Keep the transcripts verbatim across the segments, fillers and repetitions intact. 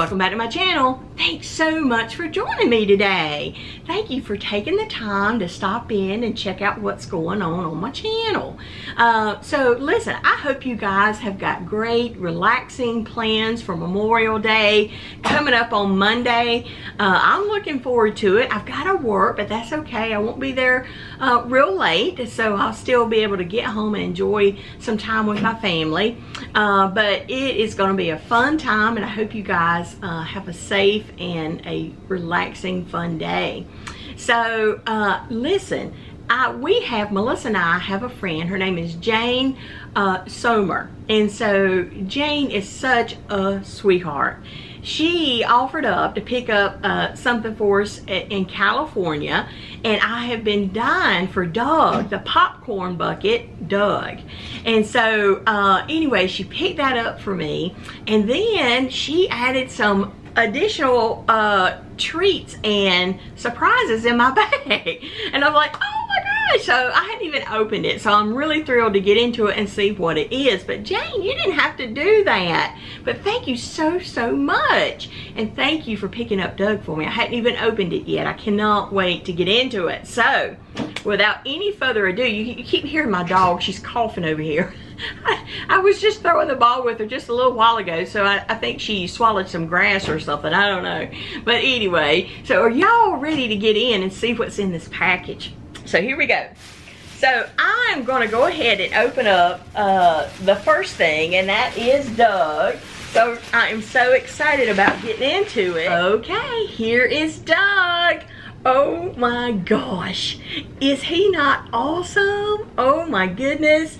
welcome back to my channel. Thanks so much for joining me today. Thank you for taking the time to stop in and check out what's going on on my channel. Uh, so listen, I hope you guys have got great relaxing plans for Memorial Day coming up on Monday. Uh, I'm looking forward to it. I've got to work, but that's okay. I won't be there uh, real late, so I'll still be able to get home and enjoy some time with my family. Uh, but it is going to be a fun time, and I hope you guys uh, have a safe and a relaxing, fun day. So uh, listen, I, we have, Melissa and I have a friend, her name is Jane uh, Somer. And so Jane is such a sweetheart. She offered up to pick up uh, something for us in California, and I have been dying for Doug, the popcorn bucket Doug. And so uh, anyway, she picked that up for me, and then she added some additional uh, treats and surprises in my bag. And I'm like, oh my God. So I hadn't even opened it, so I'm really thrilled to get into it and see what it is. But Jane, you didn't have to do that, but thank you so so much, and thank you for picking up Doug for me. I hadn't even opened it yet. I cannot wait to get into it. So without any further ado, you, you keep hearing my dog, she's coughing over here. I, I was just throwing the ball with her just a little while ago, so I, I think she swallowed some grass or something, I don't know. But anyway, so are y'all ready to get in and see what's in this package? So here we go. So I'm going to go ahead and open up uh, the first thing, and that is Doug. So I am so excited about getting into it. Okay, here is Doug. Oh my gosh. Is he not awesome? Oh my goodness.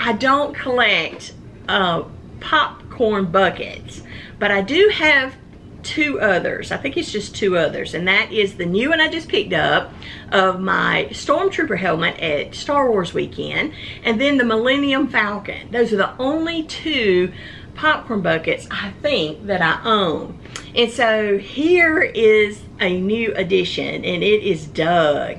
I don't collect uh, popcorn buckets, but I do have two others. I think it's just two others, and that is the new one I just picked up of my Stormtrooper helmet at Star Wars Weekend, and then the Millennium Falcon. Those are the only two popcorn buckets I think that I own. And so here is a new addition, and it is Doug.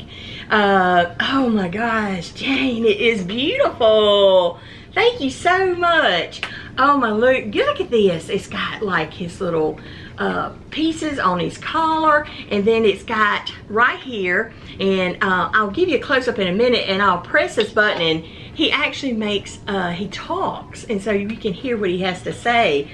Uh, oh my gosh, Jane, it is beautiful. Thank you so much. Oh my, look, look at this. It's got like his little uh, pieces on his collar, and then it's got right here, and uh, I'll give you a close-up in a minute, and I'll press this button, and he actually makes, uh, he talks, and so you can hear what he has to say.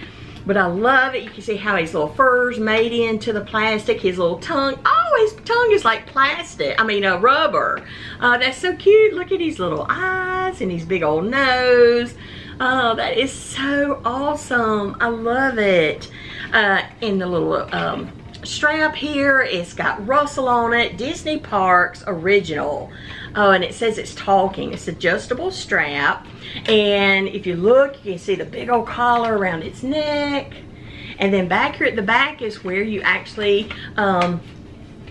But I love it. You can see how his little fur's made into the plastic, his little tongue. Oh, his tongue is like plastic, I mean uh, rubber. Uh, that's so cute. Look at his little eyes and his big old nose. Oh, that is so awesome. I love it. Uh, and the little um, strap here, it's got Russell on it, Disney Parks original. Oh, and it says it's talking. It's adjustable strap. And if you look, you can see the big old collar around its neck. And then back here at the back is where you actually um,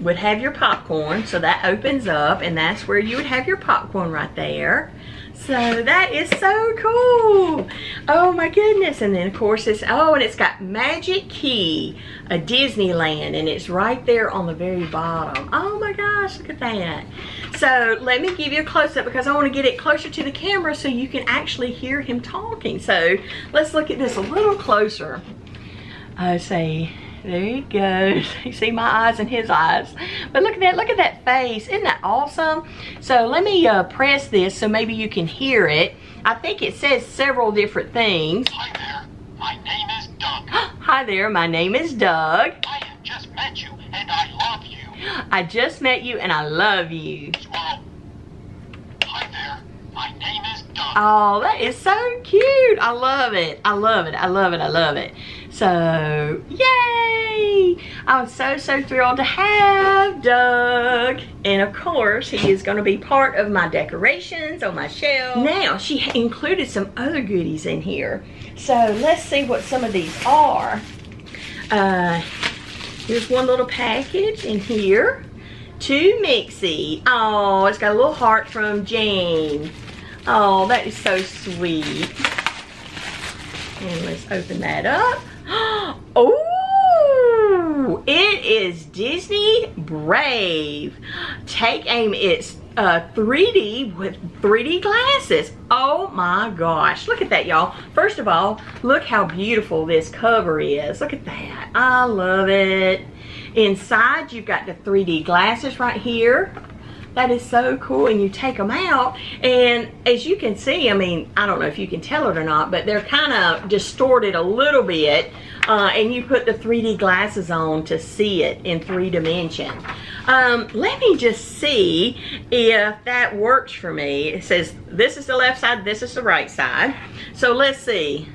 would have your popcorn. So that opens up, and that's where you would have your popcorn right there. So that is so cool. Oh my goodness. And then of course it's, oh, and it's got Magic Key, a Disneyland, and it's right there on the very bottom. Oh my gosh, look at that. So let me give you a close-up because I want to get it closer to the camera so you can actually hear him talking. So let's look at this a little closer. I say, there he goes. You see my eyes and his eyes. But look at that, look at that face. Isn't that awesome? So let me uh, press this so maybe you can hear it. I think it says several different things. Hi there, my name is Doug. Hi there, my name is Doug. I have just met you and I love you. I just met you and I love you. Well, hi there, my name is Doug. Oh, that is so cute. I love it. I love it. I love it. I love it. So, yay! I'm so, so thrilled to have Doug. And of course, he is going to be part of my decorations on my shelf. Now, she included some other goodies in here. So, let's see what some of these are. Uh, here's one little package in here. To Mitzi. Oh, it's got a little heart from Jane. Oh, that is so sweet. And let's open that up. Oh, it is Disney Brave. Take aim. It's uh, three D with three D glasses. Oh my gosh. Look at that, y'all. First of all, look how beautiful this cover is. Look at that. I love it. Inside, you've got the three D glasses right here. That is so cool. And you take them out, and as you can see, I mean, I don't know if you can tell it or not, but they're kind of distorted a little bit, uh, and you put the three D glasses on to see it in three dimension. Um, let me just see if that works for me. It says this is the left side, this is the right side. So let's see.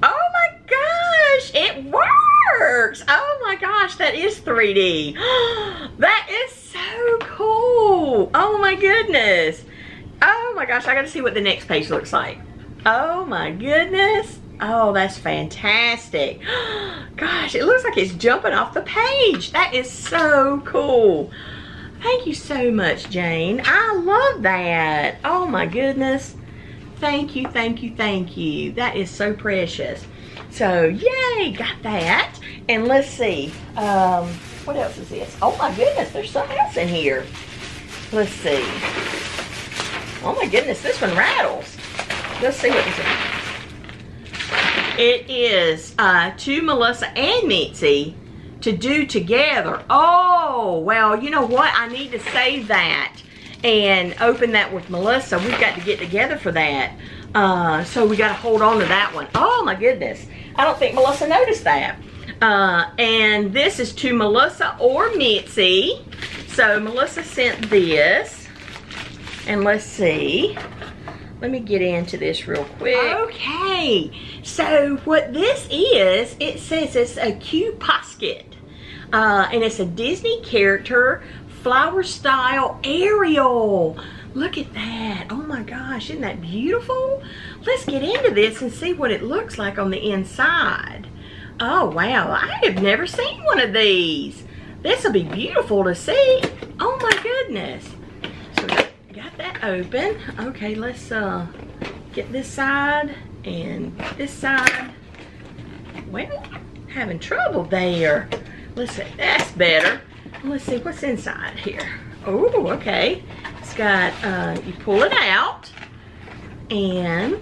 Oh my gosh, it works. Oh my gosh, that is three D. That is so cool. Oh my goodness. Oh my gosh, I gotta see what the next page looks like. Oh my goodness. Oh, that's fantastic. Gosh, it looks like it's jumping off the page. That is so cool. Thank you so much, Jane. I love that. Oh my goodness. Thank you, thank you, thank you. That is so precious. So yay, got that. And let's see, um, what else is this? Oh my goodness, there's something else in here. Let's see. Oh my goodness, this one rattles. Let's see what this is. It is uh, to Melissa and Mitzi to do together. Oh, well, you know what? I need to save that and open that with Melissa. We've got to get together for that, uh so we got to hold on to that one. Oh my goodness, I don't think Melissa noticed that. Uh and this is to Melissa or Mitzi, so Melissa sent this. And let's see, let me get into this real quick. Okay, so what this is, it says it's a Q Posket, uh and it's a Disney character flower style Ariel. Look at that. Oh my gosh, isn't that beautiful? Let's get into this and see what it looks like on the inside. Oh wow, I have never seen one of these. This will be beautiful to see. Oh my goodness. So we got that open. Okay, let's uh get this side and this side. Well, having trouble there. Let's see, that's better. Let's see what's inside here. Oh, okay. It's got, uh, you pull it out, and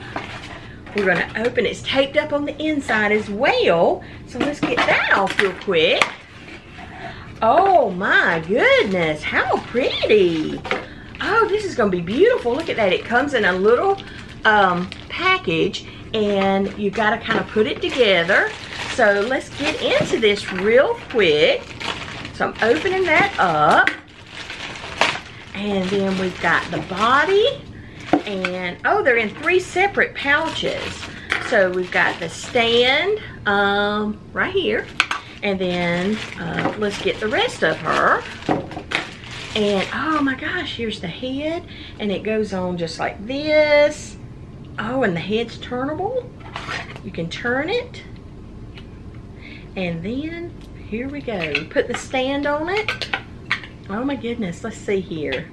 we're going to open it. It's taped up on the inside as well. So let's get that off real quick. Oh my goodness, how pretty. Oh, this is going to be beautiful. Look at that. It comes in a little um, package, and you got to kind of put it together. So let's get into this real quick. So I'm opening that up, and then we've got the body, and oh, they're in three separate pouches. So we've got the stand um, right here, and then uh, let's get the rest of her. And oh my gosh, here's the head, and it goes on just like this. Oh, and the head's turnable. You can turn it, and then here we go. Put the stand on it. Oh my goodness, let's see here.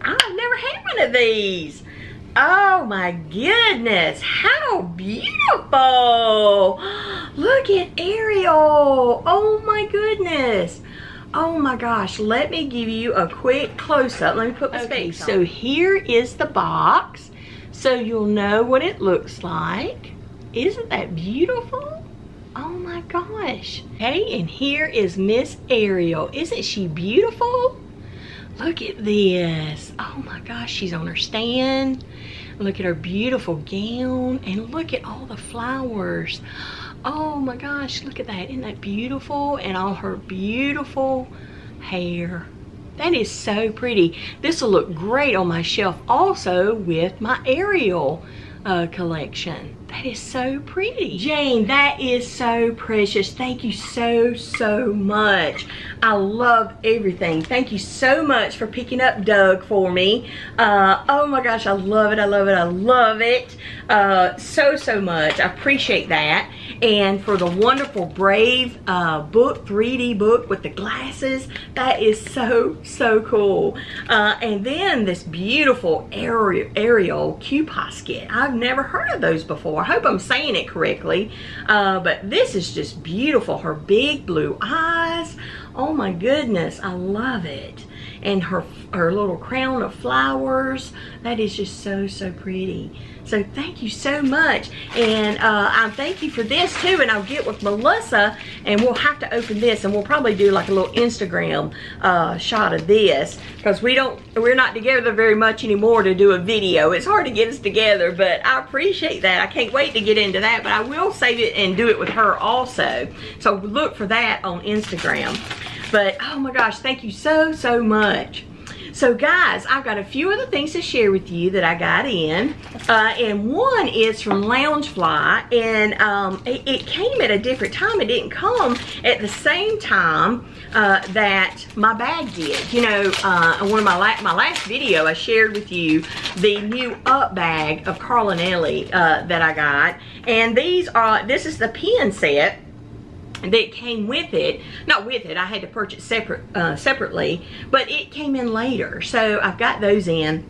I've never had one of these. Oh my goodness, how beautiful. Look at Ariel. Oh my goodness. Oh my gosh, let me give you a quick close-up. Let me put my okay, face on. So here is the box, so you'll know what it looks like. Isn't that beautiful? Oh my gosh. Hey, and here is Miss Ariel. Isn't she beautiful? Look at this. Oh my gosh, she's on her stand. Look at her beautiful gown, and look at all the flowers. Oh my gosh, look at that. Isn't that beautiful? And all her beautiful hair. That is so pretty. This will look great on my shelf also with my Ariel Uh, collection. That is so pretty. Jane, that is so precious. Thank you so, so much. I love everything. Thank you so much for picking up Doug for me. Uh, oh my gosh, I love it. I love it. I love it. Uh, so, so much. I appreciate that. And for the wonderful Brave uh, book, three D book with the glasses. That is so, so cool. Uh, and then this beautiful Ariel, Ariel Q Posket. I I've never heard of those before. I hope I'm saying it correctly. Uh, but this is just beautiful. Her big blue eyes. Oh my goodness, I love it. and her her little crown of flowers. That is just so, so pretty. So thank you so much. And uh, I thank you for this too. And I'll get with Melissa and we'll have to open this, and we'll probably do like a little Instagram uh, shot of this, because we don't, we're not together very much anymore to do a video. It's hard to get us together, but I appreciate that. I can't wait to get into that, but I will save it and do it with her also. So look for that on Instagram. But oh my gosh, thank you so, so much. So guys, I've got a few other things to share with you that I got in. Uh, and one is from Loungefly, and um, it, it came at a different time. It didn't come at the same time uh, that my bag did. You know, uh, in one of my, la my last video, I shared with you the new up bag of Carl and Ellie uh, that I got. And these are, this is the pin set that came with it. Not with it, I had to purchase separate uh, separately, but it came in later. So I've got those in.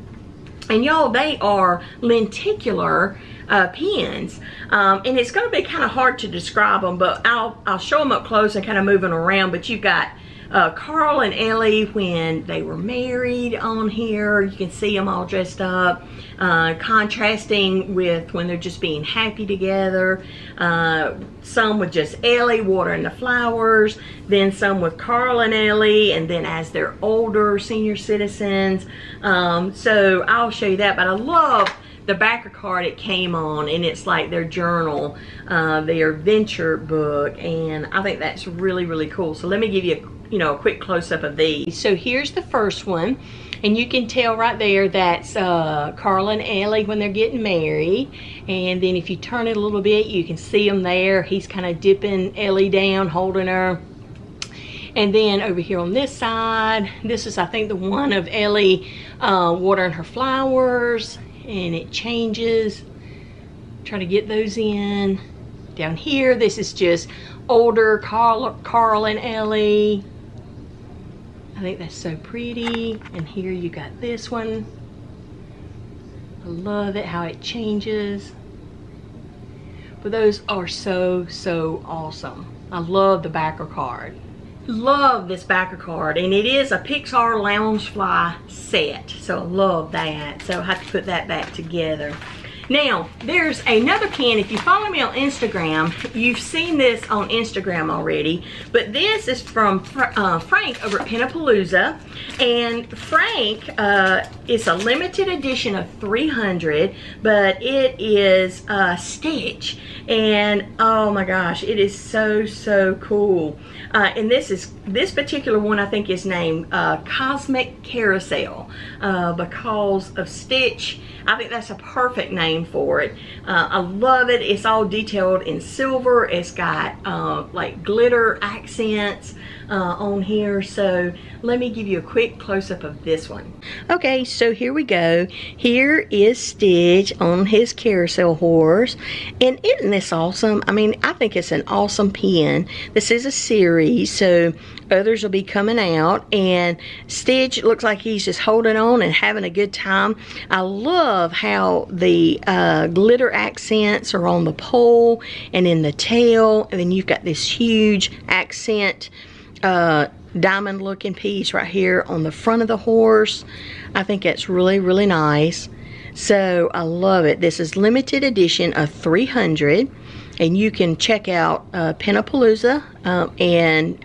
And y'all, they are lenticular uh, pins. Um, and it's gonna be kind of hard to describe them, but I'll, I'll show them up close and kind of move them around. But you've got uh, Carl and Ellie when they were married on here. You can see them all dressed up. Uh, contrasting with when they're just being happy together. Uh, some with just Ellie watering the flowers, then some with Carl and Ellie, and then as they're older senior citizens. Um, so I'll show you that, but I love the backer card it came on, and it's like their journal, uh, their adventure book, and I think that's really, really cool. So let me give you a, you know, a quick close-up of these. So here's the first one. And you can tell right there that's uh, Carl and Ellie when they're getting married. And then if you turn it a little bit, you can see him there. He's kind of dipping Ellie down, holding her. And then over here on this side, this is I think the one of Ellie uh, watering her flowers. And it changes. Try to get those in. Down here, this is just older Carl, Carl and Ellie. I think that's so pretty. And here you got this one. I love it how it changes. But those are so, so awesome. I love the backer card. Love this backer card, and it is a Pixar Loungefly set. So I love that. So I have to put that back together. Now, there's another pin. If you follow me on Instagram, you've seen this on Instagram already, but this is from uh, Frank over at Pinapalooza. And Frank, uh, it's a limited edition of three hundred, but it is uh, Stitch. And oh my gosh, it is so, so cool. Uh, and this is this particular one I think is named uh, Cosmic Carousel uh, because of Stitch. I think that's a perfect name for it. Uh, I love it. It's all detailed in silver. It's got uh, like glitter accents uh, on here. So let me give you a quick close-up of this one. Okay, so here we go. Here is Stitch on his carousel horse. And isn't this awesome? I mean, I think it's an awesome pin. This is a series, so others will be coming out. And Stitch looks like he's just holding on and having a good time. I love how the uh, glitter accents are on the pole and in the tail. And then you've got this huge accent uh, diamond looking piece right here on the front of the horse. I think that's really, really nice. So I love it. This is limited edition of three hundred. And you can check out uh, Pinapalooza um, and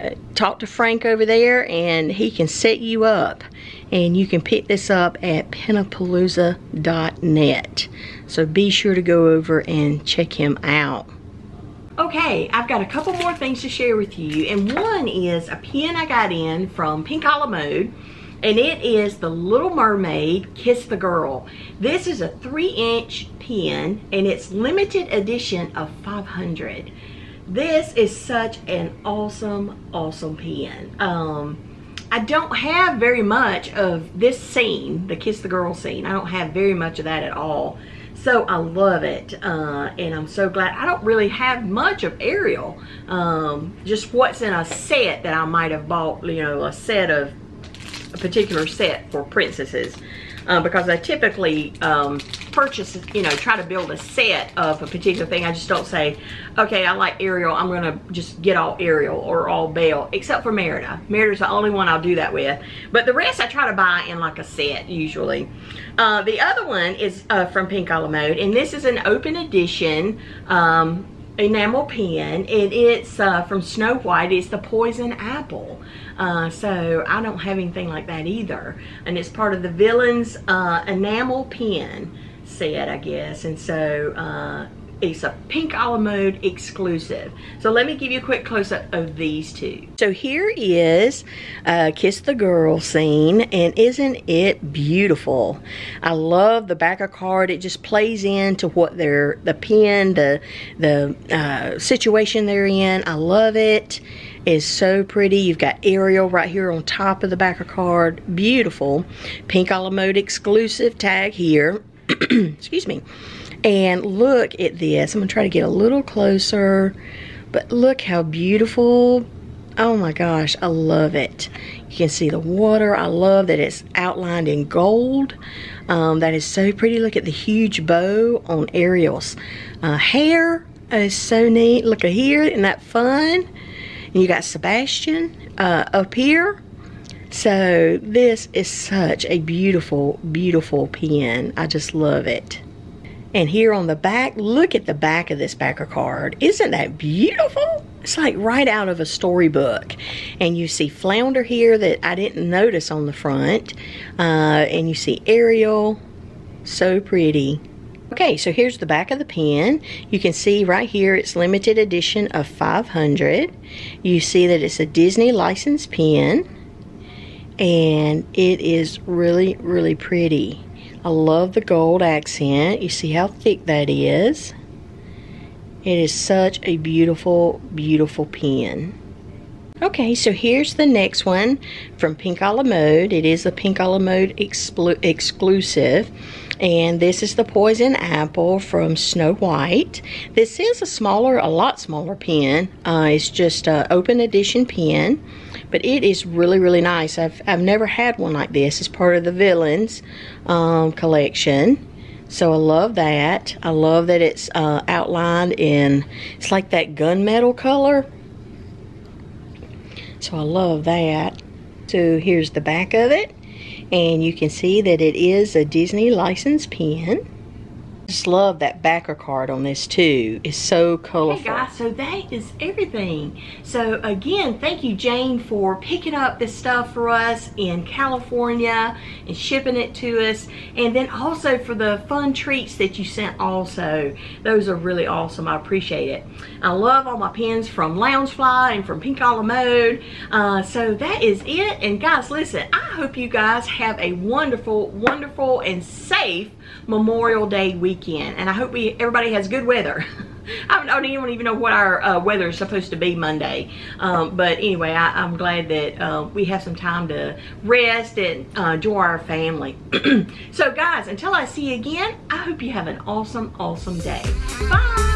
Uh, talk to Frank over there, and he can set you up, and you can pick this up at pinapalooza dot net. So be sure to go over and check him out. Okay, I've got a couple more things to share with you, and one is a pin I got in from Pink a la Mode, and it is the Little Mermaid Kiss the Girl. This is a three inch pin, and it's limited edition of five hundred. This is such an awesome, awesome pin. Um, I don't have very much of this scene, the Kiss the Girl scene. I don't have very much of that at all. So I love it, uh, and I'm so glad. I don't really have much of Ariel. Um, just what's in a set that I might have bought, you know, a set of, a particular set for princesses. Uh, because I typically um, purchase, you know, try to build a set of a particular thing. I just don't say, okay, I like Ariel, I'm gonna just get all Ariel or all Belle, except for Merida. Merida's the only one I'll do that with. But the rest I try to buy in like a set usually. Uh, the other one is uh, from Pink a la Mode, and this is an open edition um, enamel pen, and it's uh, from Snow White. It's the Poison Apple. Uh, so I don't have anything like that either, and it's part of the Villains uh, enamel pen set, I guess. And so uh, it's a Pink a la Mode exclusive. So let me give you a quick close-up of these two. So here is uh, Kiss the Girl scene, and isn't it beautiful? I love the back of card. It just plays into what they're, the pen, the, the uh, situation they're in. I love it. Is so pretty. You've got Ariel right here on top of the back of card. Beautiful. Pink a la Mode exclusive tag here. Excuse me. And look at this. I'm going to try to get a little closer. But look how beautiful. Oh my gosh. I love it. You can see the water. I love that it's outlined in gold. Um, that is so pretty. Look at the huge bow on Ariel's uh, hair. That is so neat. Look at here. Isn't that fun? And you got Sebastian uh, up here. So this is such a beautiful, beautiful pen. I just love it. And here on the back, look at the back of this backer card. Isn't that beautiful? It's like right out of a storybook. And you see Flounder here that I didn't notice on the front. Uh, and you see Ariel. So pretty. Okay, so here's the back of the pen. You can see right here it's limited edition of five hundred. You see that it's a Disney licensed pen, and it is really, really pretty. I love the gold accent. You see how thick that is. It is such a beautiful, beautiful pen. Okay, so here's the next one from Pink a la Mode. It is a Pink a la Mode exclu exclusive. And this is the Poison Apple from Snow White. This is a smaller, a lot smaller pen. Uh, it's just an open edition pen. But it is really, really nice. I've, I've never had one like this. It's part of the Villains um, collection. So I love that. I love that it's uh, outlined in, it's like that gunmetal color. So I love that. So here's the back of it. And you can see that it is a Disney licensed pen. Just love that backer card on this too. It's so colorful. Hey guys, so that is everything. So again, thank you Jane for picking up this stuff for us in California and shipping it to us. And then also for the fun treats that you sent also. Those are really awesome. I appreciate it. I love all my pens from Loungefly and from Pink a la Mode. Uh, so that is it. And guys, listen, I hope you guys have a wonderful, wonderful and safe Memorial Day weekend, and I hope we everybody has good weather. I don't even know what our uh, weather is supposed to be Monday, um, but anyway, I, I'm glad that uh, we have some time to rest and uh, enjoy our family. So guys, until I see you again, I hope you have an awesome, awesome day. Bye.